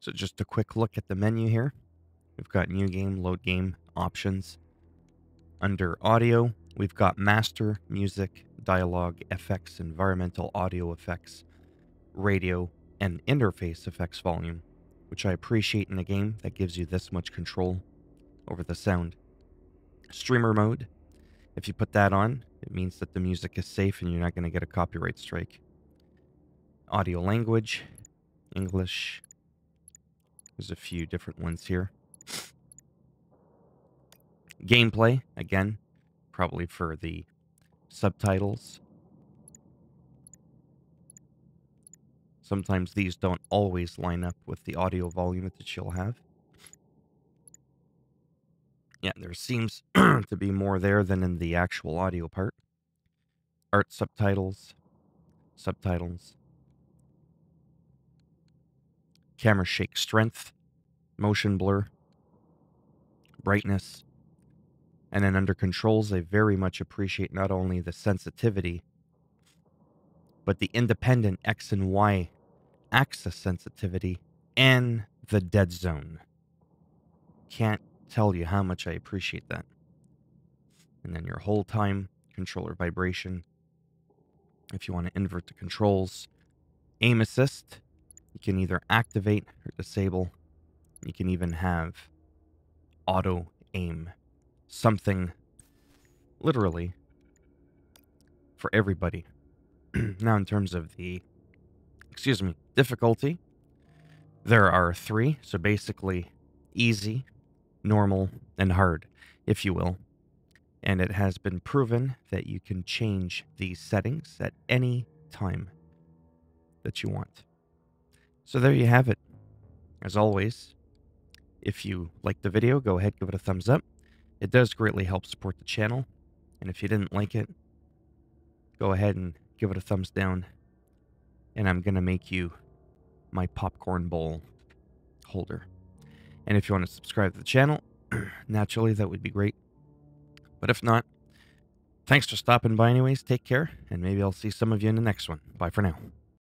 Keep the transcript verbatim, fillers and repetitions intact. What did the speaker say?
So just a quick look at the menu here. We've got new game, load game, options. Under audio, we've got master, music, dialogue, F X, environmental audio effects, radio, and interface effects volume, which I appreciate in a game that gives you this much control over the sound. Streamer mode, if you put that on, it means that the music is safe and you're not going to get a copyright strike. Audio language, English. There's a few different ones here. Gameplay, again, probably for the subtitles. Sometimes these don't always line up with the audio volume that you'll have. Yeah, there seems to be more there than in the actual audio part. Art subtitles, subtitles, camera shake strength, motion blur, brightness, and then under controls, I very much appreciate not only the sensitivity, but the independent X and Y axis sensitivity, and the dead zone. Can't tell you how much I appreciate that. And then your hold time, controller vibration. If you want to invert the controls, aim assist, you can either activate or disable. You can even have auto aim, something literally for everybody. Now, in terms of the, excuse me, difficulty, there are three. So basically, easy, normal, and hard, if you will. And it has been proven that you can change these settings at any time that you want. So there you have it. As always, if you liked the video, go ahead, give it a thumbs up. It does greatly help support the channel. And if you didn't like it, go ahead and give it a thumbs down, and I'm going to make you my popcorn bowl holder. And if you want to subscribe to the channel, naturally, that would be great. But if not, thanks for stopping by anyways. Take care, and maybe I'll see some of you in the next one. Bye for now.